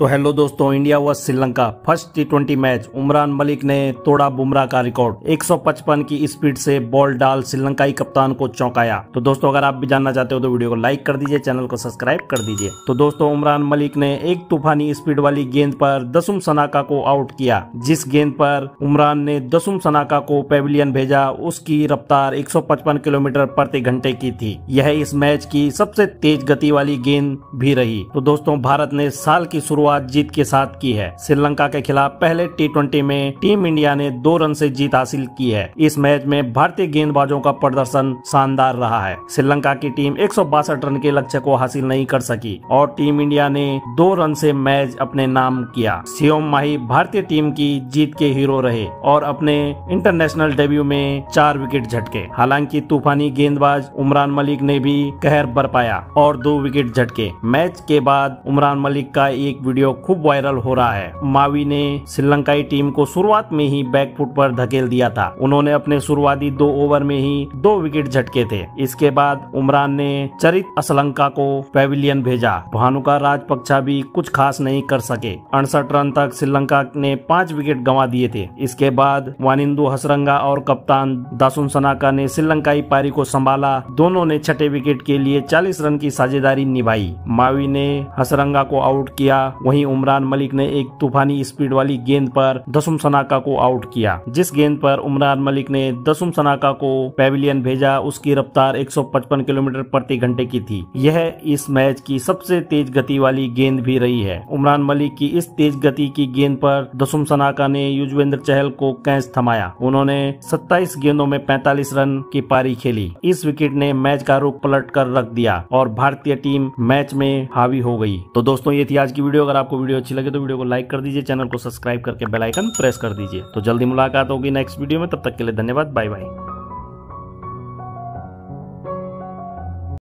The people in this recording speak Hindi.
तो हेलो दोस्तों, इंडिया व श्रीलंका फर्स्ट टी20 मैच। उमरान मलिक ने तोड़ा बुमराह का रिकॉर्ड, 155 की स्पीड से बॉल डाल श्रीलंकाई कप्तान को चौंकाया। तो दोस्तों, अगर आप भी जानना चाहते हो तो वीडियो को लाइक कर दीजिए, चैनल को सब्सक्राइब कर दीजिए। तो दोस्तों, उमरान मलिक ने एक तूफानी स्पीड वाली गेंद पर दासुन शनाका को आउट किया। जिस गेंद पर उमरान ने दासुन शनाका को पेविलियन भेजा, उसकी रफ्तार 155 किलोमीटर प्रति घंटे की थी। यह इस मैच की सबसे तेज गति वाली गेंद भी रही। तो दोस्तों, भारत ने साल की शुरुआत जीत के साथ की है। श्रीलंका के खिलाफ पहले टी20 में टीम इंडिया ने 2 रन से जीत हासिल की है। इस मैच में भारतीय गेंदबाजों का प्रदर्शन शानदार रहा है। श्रीलंका की टीम 162 रन के लक्ष्य को हासिल नहीं कर सकी और टीम इंडिया ने 2 रन से मैच अपने नाम किया। सियोन मावी भारतीय टीम की जीत के हीरो रहे और अपने इंटरनेशनल डेब्यू में 4 विकेट झटके। हालांकि तूफानी गेंदबाज उमरान मलिक ने भी कहर बरपाया और 2 विकेट झटके। मैच के बाद उमरान मलिक का एक वीडियो खूब वायरल हो रहा है। मावी ने श्रीलंकाई टीम को शुरुआत में ही बैकफुट पर धकेल दिया था। उन्होंने अपने शुरुआती 2 ओवर में ही 2 विकेट झटके थे। इसके बाद उमरान ने चरित असलंका को पेविलियन भेजा। भानुका राजपक्षा भी कुछ खास नहीं कर सके। 68 रन तक श्रीलंका ने 5 विकेट गंवा दिए थे। इसके बाद वानिंदु हसरंगा और कप्तान दासुन शनाका ने श्रीलंकाई पारी को संभाला। दोनों ने 6ठे विकेट के लिए 40 रन की साझेदारी निभाई। मावी ने हसरंगा को आउट किया। वहीं उमरान मलिक ने एक तूफानी स्पीड वाली गेंद पर दासुन शनाका को आउट किया। जिस गेंद पर उमरान मलिक ने दासुन शनाका को पेविलियन भेजा, उसकी रफ्तार 155 किलोमीटर प्रति घंटे की थी। यह इस मैच की सबसे तेज गति वाली गेंद भी रही है। उमरान मलिक की इस तेज गति की गेंद पर दासुन शनाका ने युजवेंद्र चहल को कैच थमाया। उन्होंने 27 गेंदों में 45 रन की पारी खेली। इस विकेट ने मैच का रुख पलट कर रख दिया और भारतीय टीम मैच में हावी हो गयी। तो दोस्तों, ये थी आज की वीडियो। अगर आपको वीडियो अच्छी लगे तो वीडियो को लाइक कर दीजिए, चैनल को सब्सक्राइब करके बेल आइकन प्रेस कर दीजिए। तो जल्दी मुलाकात होगी नेक्स्ट वीडियो में। तब तक के लिए धन्यवाद। Bye bye.